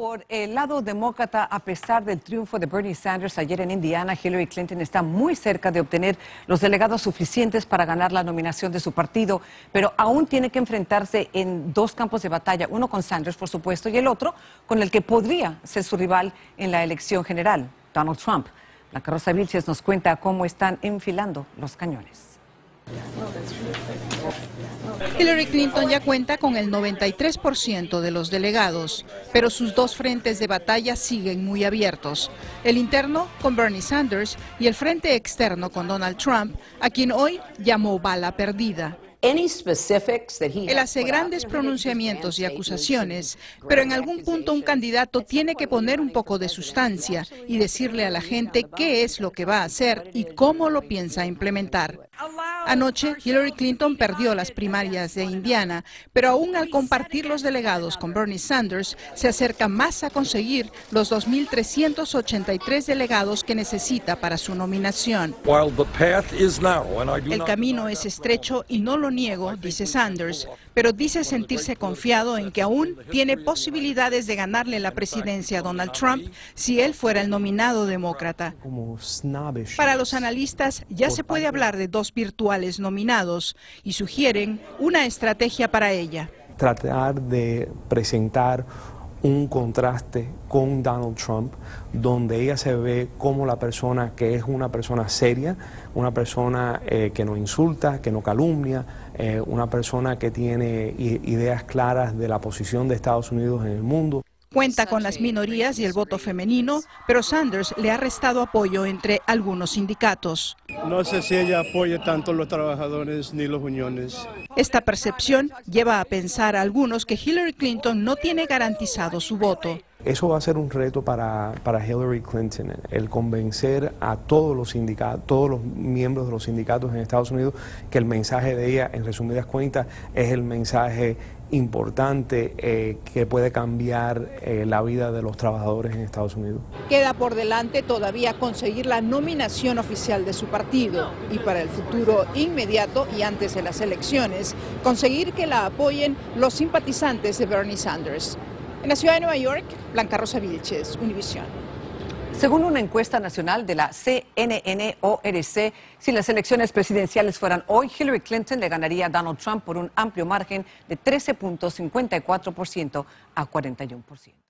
por el lado demócrata, a pesar del triunfo de Bernie Sanders ayer en Indiana, Hillary Clinton está muy cerca de obtener los delegados suficientes para ganar la nominación de su partido, pero aún tiene que enfrentarse en dos campos de batalla, uno con Sanders, por supuesto, y el otro con el que podría ser su rival en la elección general, Donald Trump. Blanca Rosa Vilches nos cuenta cómo están enfilando los cañones. Hillary Clinton ya cuenta con el 93% de los delegados, pero sus dos frentes de batalla siguen muy abiertos. El interno con Bernie Sanders y el frente externo con Donald Trump, a quien hoy llamó bala perdida. Él hace grandes pronunciamientos y acusaciones, pero en algún punto un candidato tiene que poner un poco de sustancia y decirle a la gente qué es lo que va a hacer y cómo lo piensa implementar. Anoche, Hillary Clinton perdió las primarias de Indiana, pero aún al compartir los delegados con Bernie Sanders, se acerca más a conseguir los 2.383 delegados que necesita para su nominación. El camino es estrecho y no lo niego, dice Sanders, pero dice sentirse confiado en que aún tiene posibilidades de ganarle la presidencia a Donald Trump si él fuera el nominado demócrata. Para los analistas, ya se puede hablar de dos virtuales nominados y sugieren una estrategia para ella. Tratar de presentar un contraste con Donald Trump, donde ella se ve como la persona que es una persona seria, una persona que no insulta, que no calumnia, una persona que tiene ideas claras de la posición de Estados Unidos en el mundo. Cuenta con las minorías y el voto femenino, pero Sanders le ha restado apoyo entre algunos sindicatos. No sé si ella apoya tanto a los trabajadores ni las uniones. Esta percepción lleva a pensar a algunos que Hillary Clinton no tiene garantizado su voto. Eso va a ser un reto para Hillary Clinton, el convencer a todos los miembros de los sindicatos en Estados Unidos que el mensaje de ella, en resumidas cuentas, es el mensaje importante que puede cambiar la vida de los trabajadores en Estados Unidos. Queda por delante todavía conseguir la nominación oficial de su partido y para el futuro inmediato y antes de las elecciones, conseguir que la apoyen los simpatizantes de Bernie Sanders. En la ciudad de Nueva York, Blanca Rosa Vilches, Univisión. Según una encuesta nacional de la CNN/ORC, si las elecciones presidenciales fueran hoy, Hillary Clinton le ganaría a Donald Trump por un amplio margen de 13.54% a 41%.